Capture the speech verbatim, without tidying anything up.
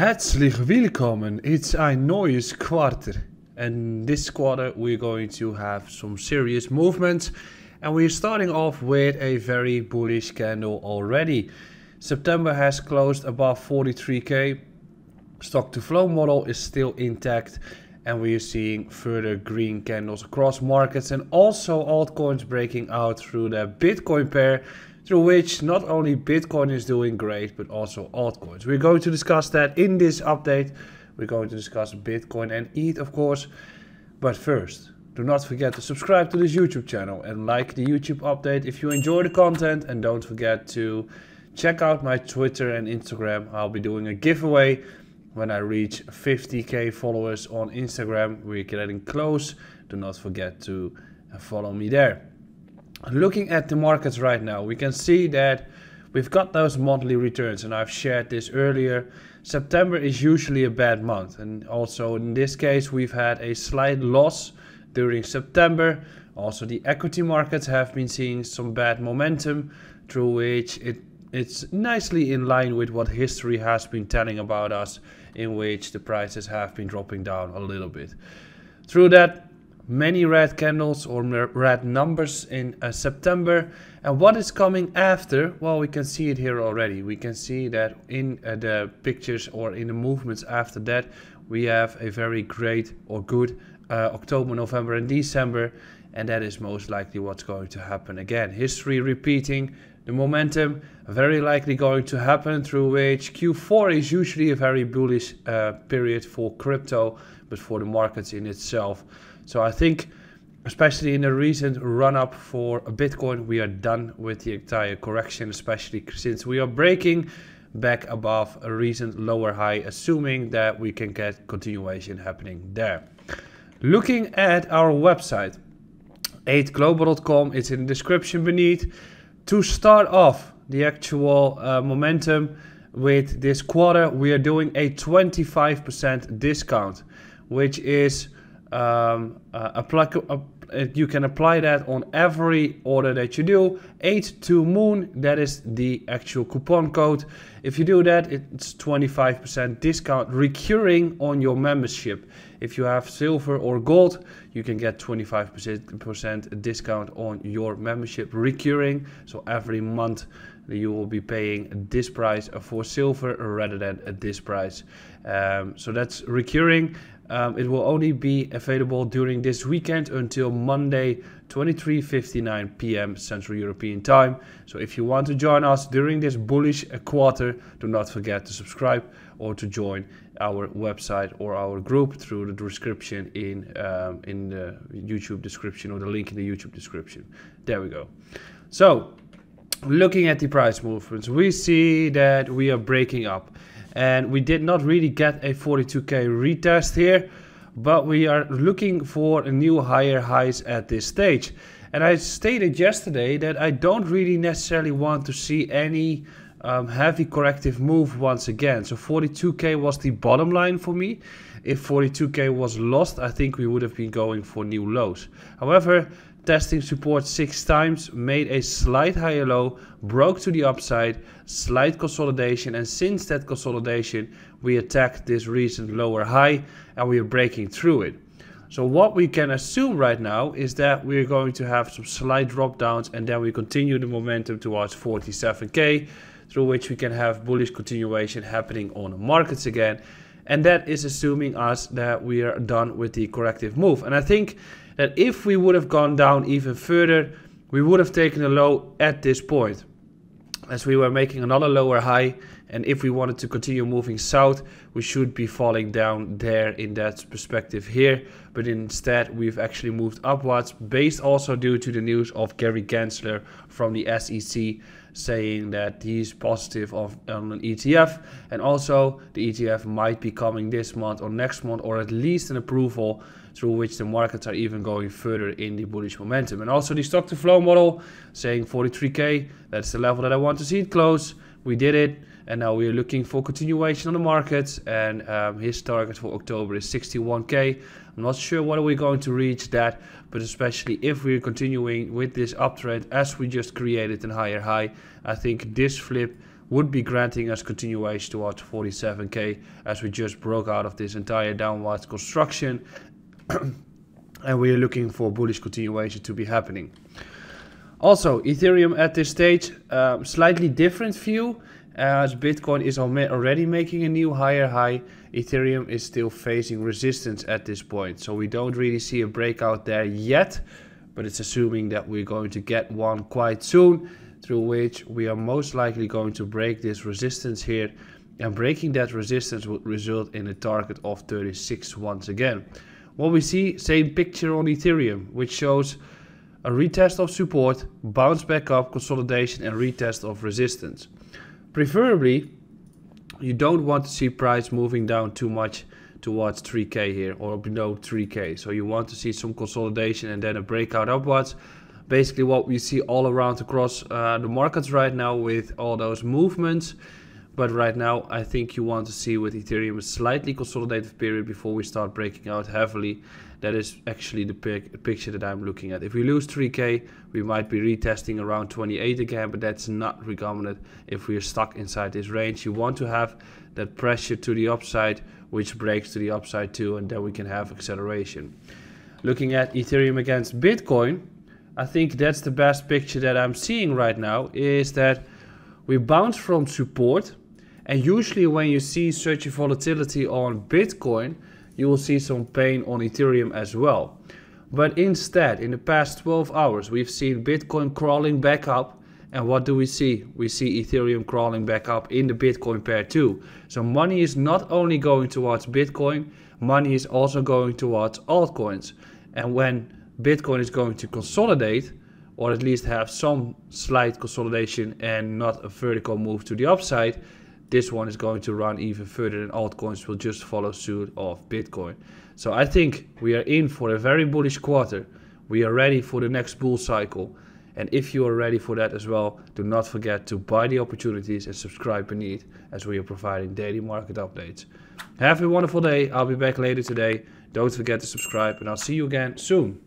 Herzlich willkommen. It's a neues quarter, and this quarter we're going to have some serious movements, and we're starting off with a very bullish candle already. September has closed above forty-three K. Stock to flow model is still intact, and we're seeing further green candles across markets and also altcoins breaking out through the Bitcoin pair, through which not only Bitcoin is doing great, but also altcoins. We're going to discuss that in this update. We're going to discuss Bitcoin and E T H, of course. But first, do not forget to subscribe to this YouTube channel and like the YouTube update if you enjoy the content. And don't forget to check out my Twitter and Instagram. I'll be doing a giveaway when I reach fifty K followers on Instagram. We're getting close. Do not forget to follow me there. Looking at the markets right now, we can see that we've got those monthly returns, and I've shared this earlier. September is usually a bad month, and also in this case we've had a slight loss during September. Also the equity markets have been seeing some bad momentum, through which it it's nicely in line with what history has been telling about us, in which the prices have been dropping down a little bit. Through that, many red candles or red numbers in uh, September. And what is coming after? Well, we can see it here already. We can see that in uh, the pictures or in the movements after that, we have a very great or good uh, October, November and December. And that is most likely what's going to happen again. History repeating the momentum, very likely going to happen, through which Q four is usually a very bullish uh, period for crypto, but for the markets in itself. So I think, especially in the recent run-up for Bitcoin, we are done with the entire correction, especially since we are breaking back above a recent lower high, assuming that we can get continuation happening there. Looking at our website, eight global dot com, it's in the description beneath. To start off the actual uh, momentum with this quarter, we are doing a twenty-five percent discount, which is... Um, uh, apply, uh, you can apply that on every order that you do. eight two moon, that is the actual coupon code. If you do that, it's twenty-five percent discount recurring on your membership. If you have silver or gold, you can get twenty-five percent discount on your membership recurring. So every month you will be paying this price for silver rather than at this price. Um, so that's recurring. Um, it will only be available during this weekend until Monday, twenty-three fifty-nine P M Central European Time. So if you want to join us during this bullish quarter, do not forget to subscribe or to join our website or our group through the description in, um, in the YouTube description, or the link in the YouTube description. There we go. So looking at the price movements, we see that we are breaking up. And we did not really get a forty-two K retest here, but we are looking for new higher highs at this stage. And I stated yesterday that I don't really necessarily want to see any um, heavy corrective move once again. So forty-two K was the bottom line for me. If forty-two K was lost, I think we would have been going for new lows. However, testing support six times, made a slight higher low, broke to the upside, slight consolidation, and since that consolidation we attacked this recent lower high and we are breaking through it. So what we can assume right now is that we're going to have some slight drop downs, and then we continue the momentum towards forty-seven K, through which we can have bullish continuation happening on the markets again. And that is assuming us that we are done with the corrective move. And I think that if we would have gone down even further, we would have taken a low at this point, as we were making another lower high. And if we wanted to continue moving south, we should be falling down there in that perspective here. But instead, we've actually moved upwards, based also due to the news of Gary Gensler from the S E C saying that he's positive of on an E T F. And also, the E T F might be coming this month or next month, or at least an approval, through which the markets are even going further in the bullish momentum. And also the stock to flow model saying forty-three K, that's the level that I want to see it close. We did it, and now we're looking for continuation on the markets. And um, his target for October is sixty-one K. I'm not sure whether we're going to reach that, but especially if we're continuing with this uptrend as we just created a higher high, I think this flip would be granting us continuation towards forty-seven K, as we just broke out of this entire downward construction and we are looking for bullish continuation to be happening. Also, Ethereum at this stage, um, slightly different view, as Bitcoin is already making a new higher high. Ethereum is still facing resistance at this point, so we don't really see a breakout there yet, but it's assuming that we're going to get one quite soon, through which we are most likely going to break this resistance here, and breaking that resistance would result in a target of thirty-six once again. What we see, same picture on Ethereum, which shows a retest of support, bounce back up, consolidation, and retest of resistance. Preferably, you don't want to see price moving down too much towards three K here, or below three K. So you want to see some consolidation and then a breakout upwards. Basically what we see all around across uh, the markets right now with all those movements. But right now, I think you want to see with Ethereum a slightly consolidative period before we start breaking out heavily. That is actually the pic picture that I'm looking at. If we lose three K, we might be retesting around twenty-eight again, but that's not recommended if we are stuck inside this range. You want to have that pressure to the upside, which breaks to the upside too, and then we can have acceleration. Looking at Ethereum against Bitcoin, I think that's the best picture that I'm seeing right now, is that we bounce from support. And usually when you see such a volatility on Bitcoin, you will see some pain on Ethereum as well. But instead, in the past twelve hours, we've seen Bitcoin crawling back up. And what do we see? We see Ethereum crawling back up in the Bitcoin pair too. So money is not only going towards Bitcoin, money is also going towards altcoins. And when Bitcoin is going to consolidate, or at least have some slight consolidation and not a vertical move to the upside, this one is going to run even further, and altcoins will just follow suit of Bitcoin. So I think we are in for a very bullish quarter. We are ready for the next bull cycle. And if you are ready for that as well, do not forget to buy the opportunities and subscribe beneath, as we are providing daily market updates. Have a wonderful day. I'll be back later today. Don't forget to subscribe, and I'll see you again soon.